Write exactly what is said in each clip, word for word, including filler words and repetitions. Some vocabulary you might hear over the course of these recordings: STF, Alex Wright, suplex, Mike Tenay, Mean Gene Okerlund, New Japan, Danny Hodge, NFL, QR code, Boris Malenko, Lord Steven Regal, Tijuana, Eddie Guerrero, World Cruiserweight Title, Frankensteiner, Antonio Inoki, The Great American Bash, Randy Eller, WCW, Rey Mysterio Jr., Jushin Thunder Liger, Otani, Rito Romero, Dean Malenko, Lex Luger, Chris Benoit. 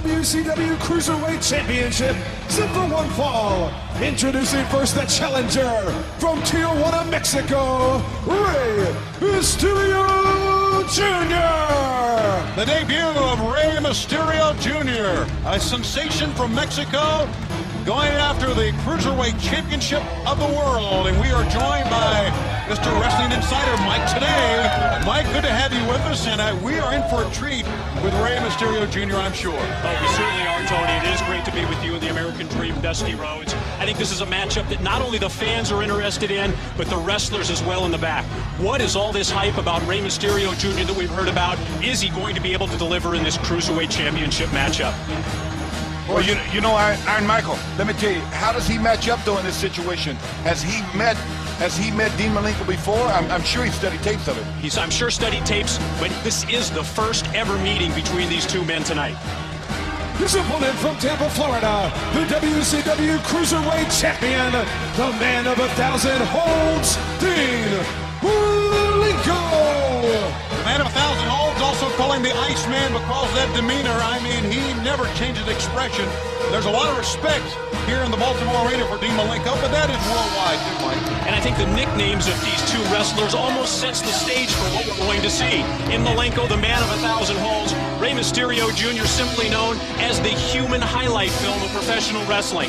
W C W Cruiserweight Championship, simple one fall. Introducing first the challenger from Tijuana, Mexico, Rey Mysterio Junior The debut of Rey Mysterio Junior, a sensation from Mexico, going after the Cruiserweight Championship of the world. And we are joined by Mister Wrestling Insider Mike Tenay. Mike, good to have you with us, and I, we are in for a treat with Rey Mysterio Junior, I'm sure. Oh, we certainly are, Tony. It is great to be with you in the American Dream, Dusty Rhodes. I think this is a matchup that not only the fans are interested in, but the wrestlers as well in the back. What is all this hype about Rey Mysterio Junior that we've heard about? Is he going to be able to deliver in this Cruiserweight Championship matchup? Well, you, you know, Arn Michael, let me tell you, how does he match up, though, in this situation? Has he met has he met Dean Malenko before? I'm, I'm sure he studied tapes of it. He's, I'm sure, studied tapes, but this is the first ever meeting between these two men tonight. His opponent from Tampa, Florida, the W C W Cruiserweight Champion, the man of a thousand holds, Dean Malenko. The man of a thousand holds. Also calling the Iceman because of that demeanor. I mean, he never changes expression. There's a lot of respect here in the Baltimore Arena for Dean Malenko, but that is worldwide too, Mike. And I think the nicknames of these two wrestlers almost sets the stage for what we're going to see. In Malenko, the man of a thousand holes, Rey Mysterio Junior, simply known as the human highlight film of professional wrestling.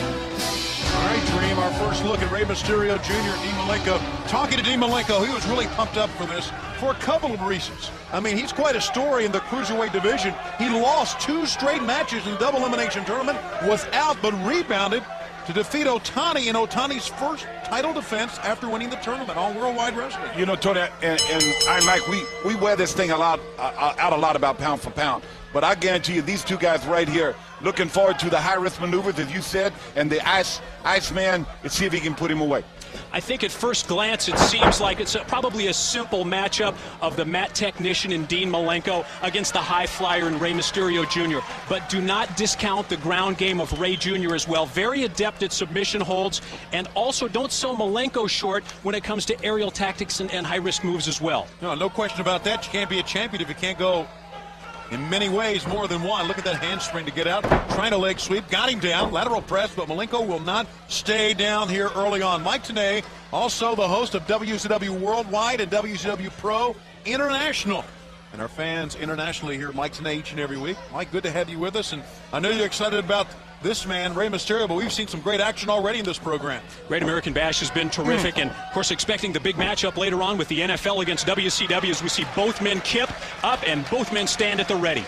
All right, Dream, our first look at Rey Mysterio Junior, Dean Malenko. Talking to Dean Malenko, he was really pumped up for this for a couple of reasons. I mean, he's quite a story in the Cruiserweight division. He lost two straight matches in the double elimination tournament, was out but rebounded to defeat Otani in Otani's first title defense after winning the tournament on Worldwide Wrestling. You know, Tony, and, and I, Mike, we, we wear this thing a lot, uh, out a lot about pound for pound. But I guarantee you, these two guys right here, looking forward to the high-risk maneuvers, as you said, and the ice Iceman, and see if he can put him away. I think at first glance, it seems like it's a, probably a simple matchup of the mat technician and Dean Malenko against the high flyer and Rey Mysterio Junior But do not discount the ground game of Rey Junior as well. Very adept at submission holds, and also don't sell Malenko short when it comes to aerial tactics and, and high-risk moves as well. No, no question about that. You can't be a champion if you can't go in many ways more than one. Look at that handspring to get out, trying to leg sweep, got him down, lateral press, but Malenko will not stay down here early on. Mike Tenay, also the host of W C W Worldwide and W C W Pro International, and our fans internationally hear Mike Tenay each and every week. Mike, good to have you with us, and I know you're excited about this man, Rey Mysterio, but we've seen some great action already in this program. Great American Bash has been terrific, and of course expecting the big matchup later on with the N F L against W C W as we see both men kip up and both men stand at the ready.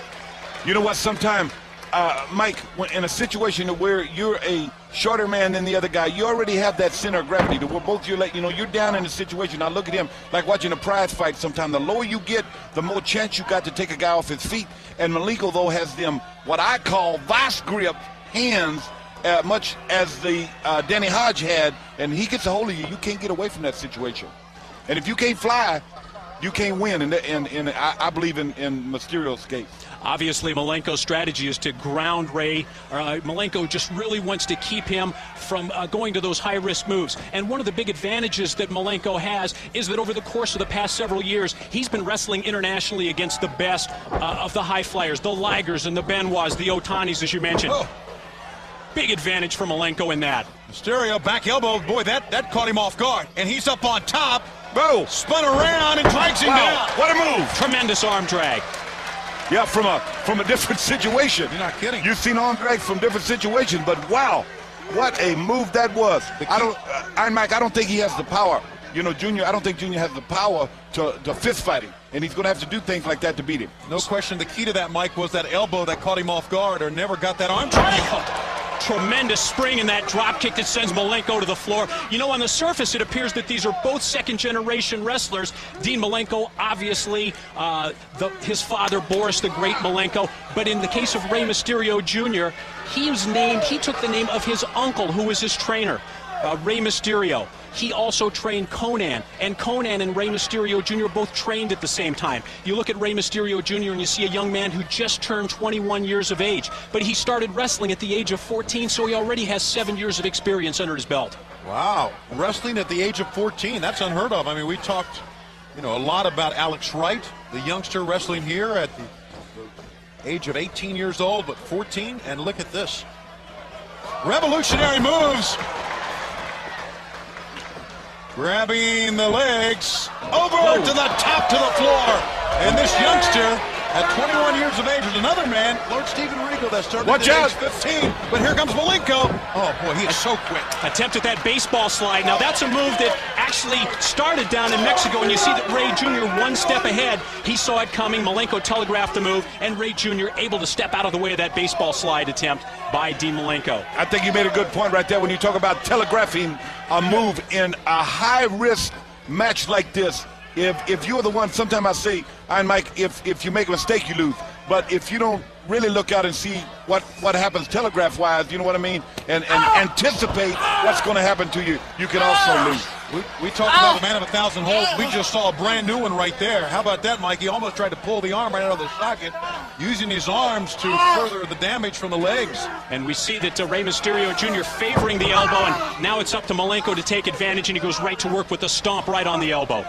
You know what, sometime, uh, Mike, when, in a situation where you're a shorter man than the other guy, you already have that center of gravity to where both you're like, you know, you're down in a situation. I look at him like watching a prize fight sometime. The lower you get, the more chance you got to take a guy off his feet. And Malenko, though, has them, what I call, vice grip hands, uh, much as the uh, Danny Hodge had, and he gets a hold of you, you can't get away from that situation. And if you can't fly, you can't win, and, and, and I, I believe in, in Mysterio's case. Obviously, Malenko's strategy is to ground Rey. Uh, Malenko just really wants to keep him from uh, going to those high-risk moves. And one of the big advantages that Malenko has is that over the course of the past several years, he's been wrestling internationally against the best uh, of the high flyers, the Ligers and the Benoits, the Otanis, as you mentioned. Oh. Big advantage for Malenko in that. Mysterio back elbow. Boy, that, that caught him off guard. And he's up on top. Bro. Spun around and drags him wow. down. What a move. Tremendous arm drag. Yeah, from a from a different situation. You're not kidding. You've seen arm drags from different situations, but wow, what a move that was. I don't, uh, Iron Mike, I don't think he has the power. You know, Junior, I don't think Junior has the power to, to fist fight him. And he's going to have to do things like that to beat him. No question. The key to that, Mike, was that elbow that caught him off guard or never got that arm drag. Oh. Tremendous spring in that drop kick that sends Malenko to the floor. You know, on the surface, it appears that these are both second-generation wrestlers. Dean Malenko, obviously, uh, the, his father, Boris the Great Malenko. But in the case of Rey Mysterio Junior, he was named, he took the name of his uncle, who was his trainer, uh, Rey Mysterio. He also trained Conan, and Conan and Rey Mysterio Junior both trained at the same time. You look at Rey Mysterio Junior and you see a young man who just turned twenty-one years of age, but he started wrestling at the age of fourteen, so he already has seven years of experience under his belt. Wow, wrestling at the age of fourteen, that's unheard of. I mean, we talked, you know, a lot about Alex Wright, the youngster wrestling here at the age of eighteen years old, but fourteen, and look at this. Revolutionary moves. Grabbing the legs, over Whoa. to the top, to the floor. And this youngster at twenty-one years of age is another man, Lord Steven Regal, that started Watch at out. age fifteen. But here comes Malenko. Oh, boy, he is so quick. Attempted that baseball slide. Now, that's a move that actually started down in Mexico, and you see that Rey Junior one step ahead. He saw it coming. Malenko telegraphed the move, and Rey Junior able to step out of the way of that baseball slide attempt by Dean Malenko. I think you made a good point right there when you talk about telegraphing a move in a high-risk match like this. If, if you're the one, sometimes I say, Iron Mike, if, if you make a mistake, you lose. But if you don't really look out and see what, what happens telegraph-wise, you know what I mean, and, and oh. anticipate what's going to happen to you, you can also lose. We, we talked about oh. the man of a thousand holes. We just saw a brand new one right there. How about that, Mike? He almost tried to pull the arm right out of the socket, using his arms to further the damage from the legs. And we see that uh, Rey Mysterio Junior favoring the elbow, and now it's up to Malenko to take advantage, and he goes right to work with the stomp right on the elbow.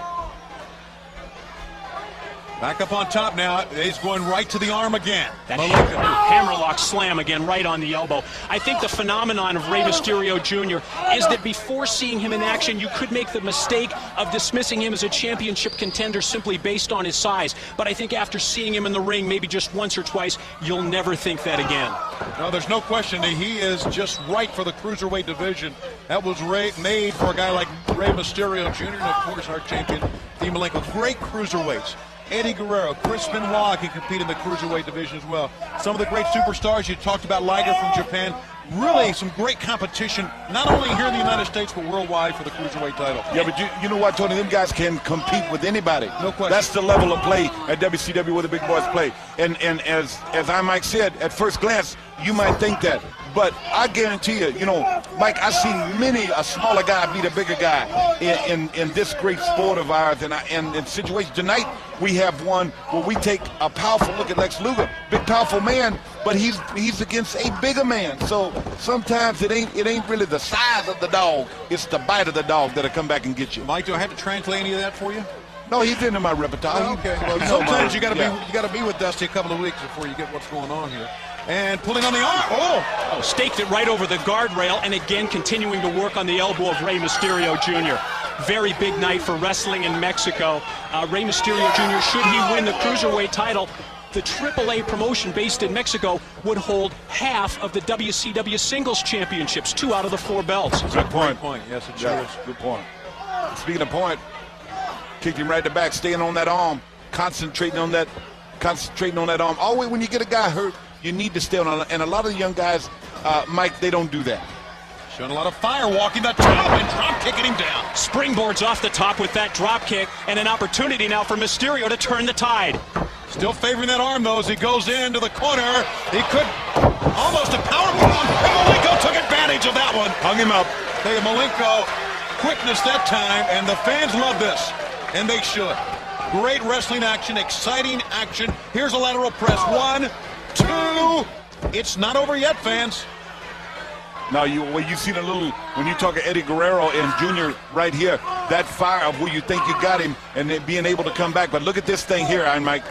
Back up on top now. He's going right to the arm again. That hammer, hammerlock slam again, right on the elbow. I think the phenomenon of Rey Mysterio Junior is that before seeing him in action, you could make the mistake of dismissing him as a championship contender simply based on his size. But I think after seeing him in the ring, maybe just once or twice, you'll never think that again. No, there's no question that he is just right for the cruiserweight division. That was made for a guy like Rey Mysterio Junior and, of course, our champion, Dean Malenko. Great cruiserweights. Eddie Guerrero, Chris Benoit can compete in the cruiserweight division as well. Some of the great superstars you talked about, Liger from Japan. Really some great competition, not only here in the United States, but worldwide for the cruiserweight title. Yeah, but you, you know what, Tony? Them guys can compete with anybody. No question. That's the level of play at W C W where the big boys play. And and as, as I Mike said, at first glance, you might think that. But I guarantee you, you know, Mike, I've seen many a smaller guy beat a bigger guy in, in, in this great sport of ours. And, I, and in situation tonight, we have one where we take a powerful look at Lex Luger, big powerful man, but he's he's against a bigger man. So sometimes it ain't it ain't really the size of the dog; it's the bite of the dog that'll come back and get you. Mike, do I have to translate any of that for you? No, he's into my repertoire. Oh, okay. Well, sometimes you got to yeah. be you got to be with Dusty a couple of weeks before you get what's going on here. And pulling on the arm. Oh. oh, staked it right over the guardrail, and again continuing to work on the elbow of Rey Mysterio Junior Very big night for wrestling in Mexico. Uh, Rey Mysterio Junior, should he win the cruiserweight title, the triple A promotion based in Mexico would hold half of the W C W singles championships, two out of the four belts. Good point. Great point. Yes, it sure yeah. is. Good point. Speaking of point, kicked him right to the back, staying on that arm, concentrating on that, concentrating on that arm. Always when you get a guy hurt, you need to stay on, and a lot of the young guys, uh, Mike, they don't do that. Showing a lot of fire, walking the top and drop kicking him down. Springboards off the top with that drop kick, and an opportunity now for Mysterio to turn the tide. Still favoring that arm, though, as he goes into the corner. He could almost a power bomb, and Malenko took advantage of that one. Hung him up. Hey, Malenko, quickness that time, and the fans love this, and they should. Great wrestling action, exciting action. Here's a lateral press. One. Two. It's not over yet, fans. Now, you well, you've seen a little, when you talk of Eddie Guerrero and Junior right here, that fire of where you think you got him and then being able to come back. But look at this thing here, Iron Mike.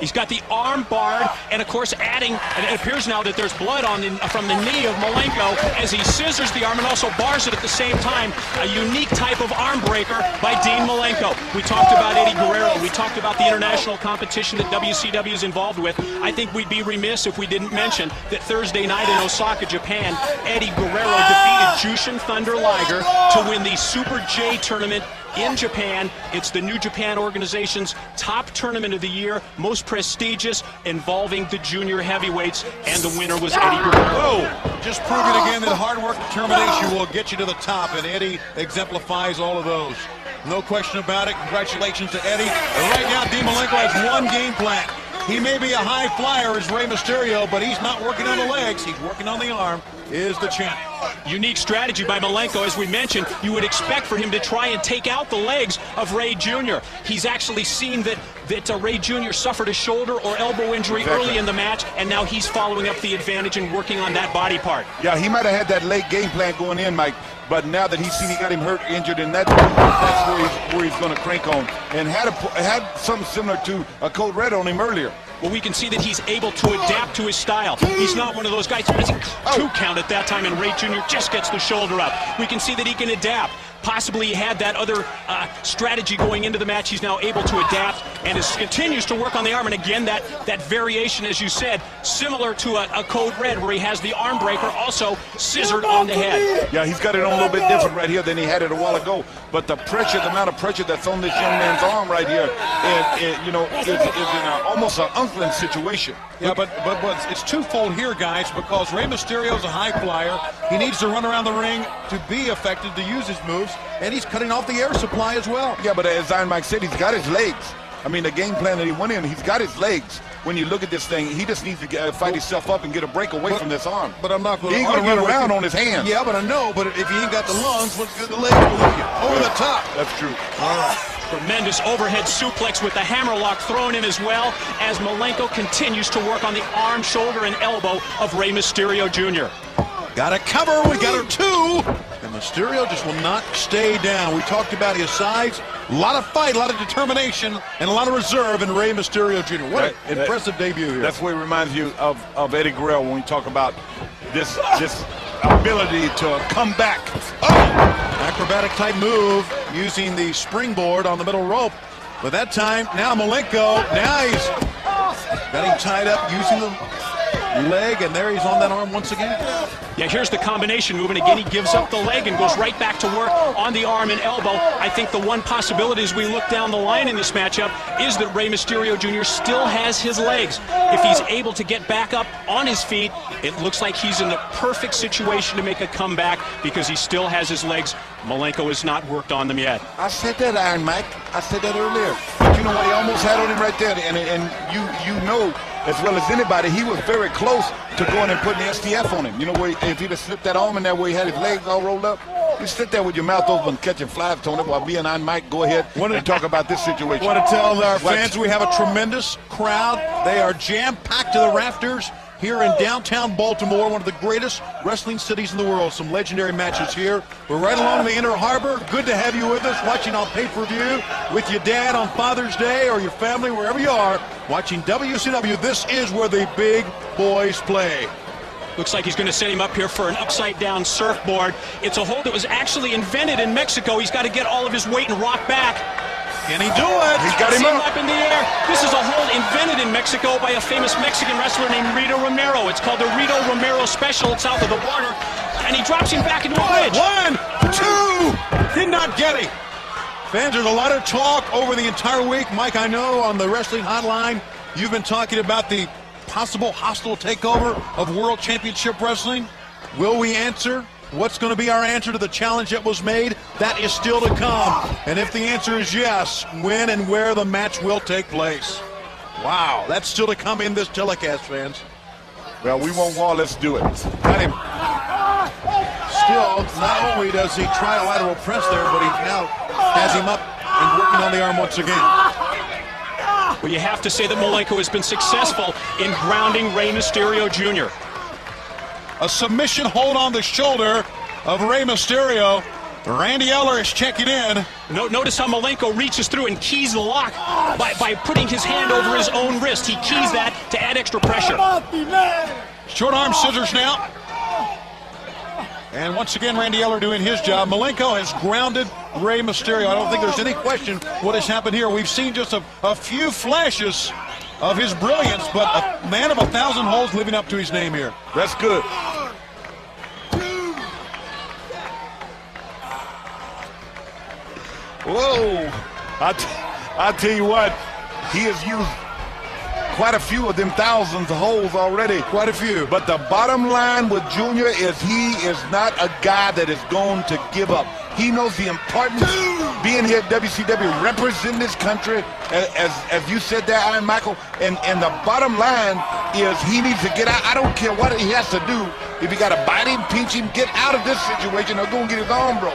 He's got the arm barred, and of course adding, and it appears now that there's blood on the, from the knee of Malenko as he scissors the arm and also bars it at the same time. A unique type of arm breaker by Dean Malenko. We talked about Eddie Guerrero. We talked about the international competition that W C W is involved with. I think we'd be remiss if we didn't mention that Thursday night in Osaka, Japan, Eddie Guerrero defeated Jushin Thunder Liger to win the Super J tournament in Japan. It's the New Japan organization's top tournament of the year, most prestigious, involving the junior heavyweights, and the winner was Eddie Guerrero. Whoa. Just proving again that hard work and determination will get you to the top, and Eddie exemplifies all of those. No question about it. Congratulations to Eddie. And right now, Dean Malenko has one game plan. He may be a high flyer as Rey Mysterio, but he's not working on the legs. He's working on the arm. Is the champ. Unique strategy by Malenko. As we mentioned, you would expect for him to try and take out the legs of Rey Junior He's actually seen that, that uh, Rey Junior suffered a shoulder or elbow injury exactly. early in the match, and now he's following up the advantage and working on that body part. Yeah, he might have had that late game plan going in, Mike, but now that he's seen he got him hurt, injured, and that, that's where he's, where he's going to crank on. And had, a, had something similar to a code red on him earlier. Well, we can see that he's able to adapt to his style. He's not one of those guys. It's a two count at that time, and Rey Junior just gets the shoulder up. We can see that he can adapt. Possibly he had that other uh, strategy going into the match. He's now able to adapt and is, continues to work on the arm. And again, that, that variation, as you said, similar to a, a Code Red, where he has the arm breaker also scissored on the head. Yeah, he's got it on a little bit different right here than he had it a while ago. But the pressure, the amount of pressure that's on this young man's arm right here, it, it, you know, is, is in a, almost an Unklin situation. Yeah, but, but but it's twofold here, guys, because Rey Mysterio is a high flyer. He needs to run around the ring to be effective, to use his moves, and he's cutting off the air supply as well. Yeah, but as Iron Mike said, he's got his legs. I mean, the game plan that he went in, he's got his legs. When you look at this thing, he just needs to get, uh, fight himself up and get a break away but, from this arm. But I'm not going to run around on his hands. Yeah, but I know, but if he ain't got the lungs, what's the legs will look at? Over yeah, the top. That's true. All right. Tremendous overhead suplex with the hammerlock thrown in as well, as Malenko continues to work on the arm, shoulder, and elbow of Rey Mysterio Junior Got a cover, we got her two, and Mysterio just will not stay down. We talked about his size, a lot of fight, a lot of determination, and a lot of reserve in Rey Mysterio Junior What that, an that, impressive debut here. That's what it reminds you of, of Eddie Guerrero when we talk about this, this ability to come back. Oh! Acrobatic type move using the springboard on the middle rope, but that time now Malenko, now he's got him tied up using the leg, and there he's on that arm once again. Yeah, here's the combination move, and again he gives up the leg and goes right back to work on the arm and elbow. I think the one possibility as we look down the line in this matchup is that Rey Mysterio Junior still has his legs. If he's able to get back up on his feet, it looks like he's in the perfect situation to make a comeback because he still has his legs. Malenko has not worked on them yet. I said that, Iron Mike. I said that earlier. But you know what he almost had on him right there, and, and you, you know as well as anybody, he was very close to going and putting the S T F on him. You know, where he, if he'd have slipped that arm in there where he had his legs all rolled up, you sit there with your mouth open catching flies, Tony, while me and I Mike go ahead wanna, and talk about this situation. Want to tell our fans we have a tremendous crowd. They are jam-packed to the rafters here in downtown Baltimore, one of the greatest wrestling cities in the world. Some legendary matches here. We're right along the Inner Harbor. Good to have you with us, watching on pay-per-view with your dad on Father's Day or your family, wherever you are, watching W C W. This is where the big boys play. Looks like he's going to set him up here for an upside-down surfboard. It's a hold that was actually invented in Mexico. He's got to get all of his weight and rock back. Can he do it? He's got him up. up in the air. This is a hold invented in Mexico by a famous Mexican wrestler named Rito Romero. It's called the Rito Romero Special. It's south of the border. And he drops him back into a ledge. One, two. Did not get him. Fans, there's a lot of talk over the entire week. Mike, I know on the Wrestling Hotline, you've been talking about the possible hostile takeover of World Championship Wrestling. Will we answer? What's going to be our answer to the challenge that was made? That is still to come. And if the answer is yes, when and where the match will take place. Wow, that's still to come in this telecast, fans. Well, we won't wall, let's do it. Got him. Still, not only does he try a lateral press there, but he now has him up and working on the arm once again. Well, you have to say that Malenko has been successful in grounding Rey Mysterio Junior A submission hold on the shoulder of Rey Mysterio. Randy Eller is checking in. No, notice how Malenko reaches through and keys the lock by, by putting his hand over his own wrist. He keys that to add extra pressure. Short arm scissors now. And once again, Randy Eller doing his job. Malenko has grounded Rey Mysterio. I don't think there's any question what has happened here. We've seen just a, a few flashes of his brilliance, but a man of a thousand holes living up to his name here. That's good. Whoa. I, t I tell you what, he has used quite a few of them thousands of holes already. Quite a few. But the bottom line with Junior is he is not a guy that is going to give up. He knows the importance of being here at W C W, representing this country, as, as you said there, Iron Michael. And, and the bottom line is he needs to get out. I don't care what he has to do. If you got to bite him, pinch him, get out of this situation, or go and get his arm broke.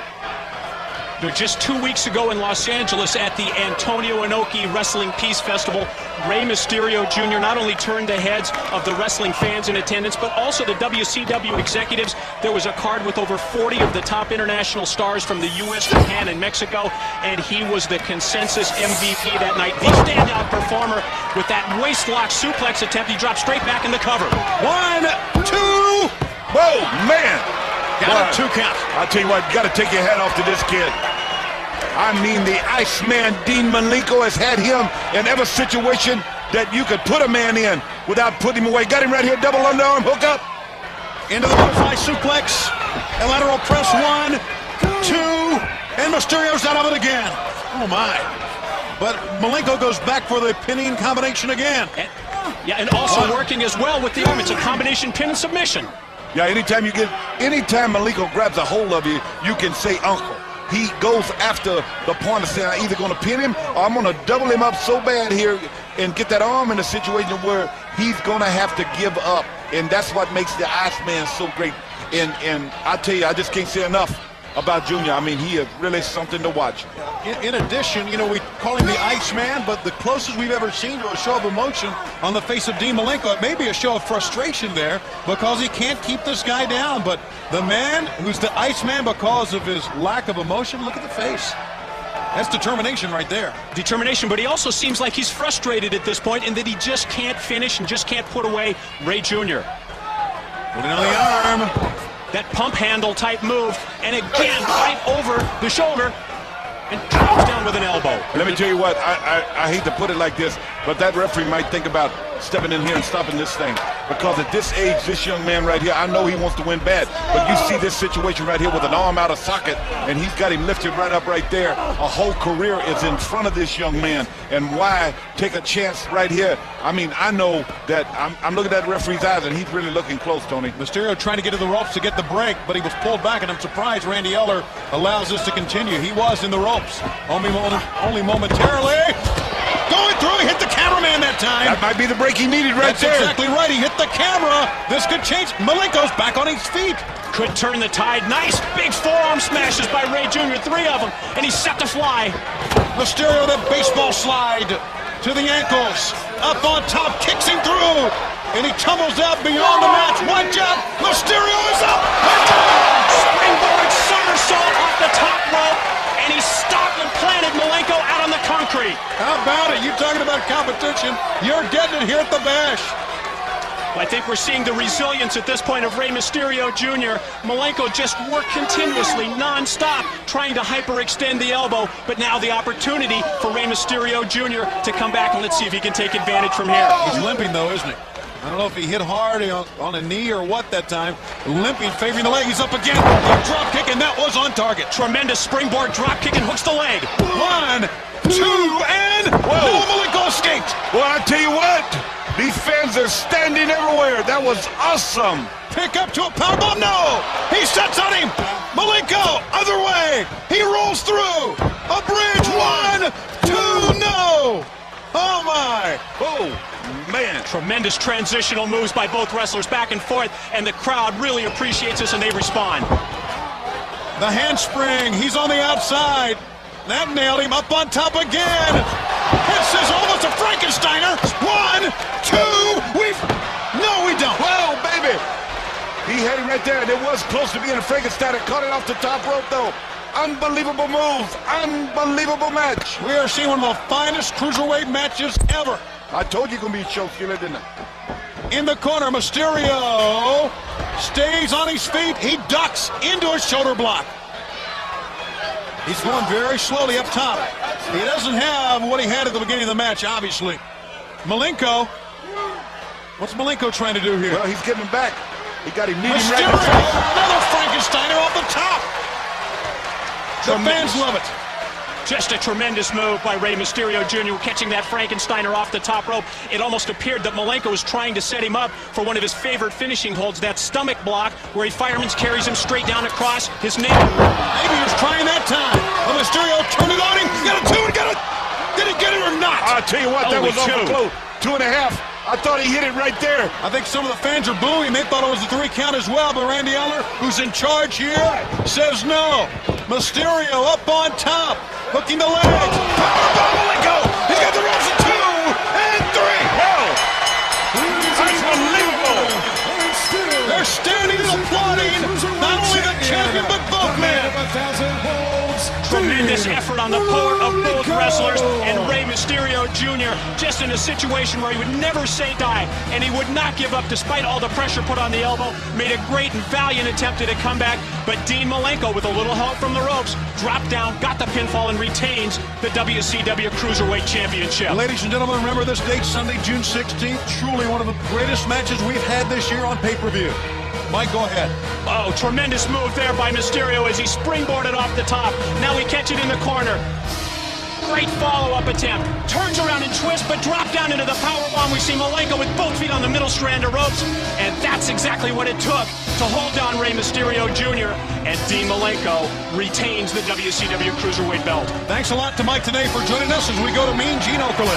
Just two weeks ago in Los Angeles at the Antonio Inoki Wrestling Peace Festival, Rey Mysterio Junior not only turned the heads of the wrestling fans in attendance, but also the W C W executives. There was a card with over forty of the top international stars from the U S, Japan, and Mexico, and he was the consensus M V P that night. The standout performer with that waist lock suplex attempt. He dropped straight back in the cover. One, two, whoa, man! Got a two count. I'll tell you what, you got to take your hat off to this kid. I mean, the Iceman Dean Malenko has had him in every situation that you could put a man in without putting him away. Got him right here, double underarm, hook up. Into the butterfly suplex, and lateral press one, two, and Mysterio's out of it again. Oh, my. But Malenko goes back for the pinning combination again. And, yeah, and also one. Working as well with the arm. It's a combination pin and submission. Yeah, anytime you get, anytime Malenko grabs a hold of you, you can say uncle. He goes after the point of saying, I'm either going to pin him or I'm going to double him up so bad here and get that arm in a situation where he's going to have to give up. And that's what makes the Iceman so great. And, and I tell you, I just can't say enough about Junior. I mean, he is really something to watch. In, in addition, you know, we call him the Iceman, but the closest we've ever seen to a show of emotion on the face of Dean Malenko. It may be a show of frustration there because he can't keep this guy down, but the man who's the Iceman because of his lack of emotion, look at the face. That's determination right there. Determination, but he also seems like he's frustrated at this point and that he just can't finish and just can't put away Rey Junior Putting on the arm. That pump handle type move, and again, right over the shoulder, and drops down with an elbow. Let me tell you what, I, I, I hate to put it like this, but that referee might think about stepping in here and stopping this thing. Because at this age, this young man right here, I know he wants to win bad, but you see this situation right here with an arm out of socket, and he's got him lifted right up right there. A whole career is in front of this young man, and why take a chance right here? I mean, I know that I'm, I'm looking at that referee's eyes, and he's really looking close, Tony. Mysterio trying to get to the ropes to get the break, but he was pulled back, and I'm surprised Randy Eller allows this to continue. He was in the ropes, only, only momentarily. Going through, he hit the cameraman that time. That might be the break he needed right there. That's exactly right. He hit the camera. This could change. Malenko's back on his feet. Could turn the tide. Nice big forearm smashes by Rey Junior Three of them, and he's set to fly. Mysterio, the baseball slide to the ankles. Up on top, kicks him through, and he tumbles out beyond the match. One jump. Mysterio is up. Springboard somersault off the top rope. And he stopped and planted Malenko out on the concrete. How about it? You talking about competition? You're getting it here at the Bash. Well, I think we're seeing the resilience at this point of Rey Mysterio Junior Malenko just worked continuously, non-stop, trying to hyperextend the elbow. But now the opportunity for Rey Mysterio Junior to come back, and let's see if he can take advantage from here. He's limping, though, isn't he? I don't know if he hit hard on, on a knee or what that time. Limping, favoring the leg. He's up again. A drop kick, and that was on target. Tremendous springboard drop kick and hooks the leg. One, two, and no, Malenko escaped. Well, I tell you what, these fans are standing everywhere. That was awesome. Pick up to a powerbomb. No, he sets on him. Malenko, other way. He rolls through. A bridge. One, two, no. Oh, my. Oh, man. Tremendous transitional moves by both wrestlers back and forth, and the crowd really appreciates this, and they respond. The handspring. He's on the outside. That nailed him. Up on top again. This is almost a Frankensteiner. One, two. We've... No, we don't. Well, baby. He had him right there, and it was close to being a Frankensteiner. Caught it off the top rope, though. Unbelievable moves, unbelievable match. We are seeing one of the finest cruiserweight matches ever. I told you it's going to be a show killer, didn't I? In the corner, Mysterio stays on his feet. He ducks into a shoulder block. He's going very slowly up top. He doesn't have what he had at the beginning of the match, obviously. Malenko, what's Malenko trying to do here? Well, he's getting back. He got him kneeing right in the face. Another Frankensteiner off the top. The fans love it. Just a tremendous move by Rey Mysterio Junior catching that Frankensteiner off the top rope. It almost appeared that Malenko was trying to set him up for one of his favorite finishing holds, that stomach block where he fireman's carries him straight down across his knee. Maybe he was trying that time. But Mysterio turned it on him. Got a two and got a... Did he get it or not? I'll tell you what, that was over close. Two and a half. I thought he hit it right there. I think some of the fans are booing. They thought it was a three count as well, but Randy Eller, who's in charge here, says no. Mysterio up on top, hooking the legs. Power by Malenko. He's got the ropes in two and three. Wow. Unbelievable. They're standing and applauding. Not only the champion, but both men. Tremendous effort on the part of both wrestlers, and Rey Mysterio Junior just in a situation where he would never say die, and he would not give up despite all the pressure put on the elbow. Made a great and valiant attempt at a comeback, but Dean Malenko, with a little help from the ropes, dropped down, got the pinfall, and retains the W C W Cruiserweight Championship. Ladies and gentlemen, remember this date, Sunday, June sixteenth. Truly one of the greatest matches we've had this year on pay-per-view. Mike, go ahead. Oh, tremendous move there by Mysterio as he springboarded off the top. Now we catch it in the corner. Great follow-up attempt. Turns around and twists, but dropped down into the powerbomb. We see Malenko with both feet on the middle strand of ropes, and that's exactly what it took to hold down Rey Mysterio Junior And Dean Malenko retains the W C W Cruiserweight belt. Thanks a lot to Mike Tenay for joining us as we go to Mean Gene Okerlund.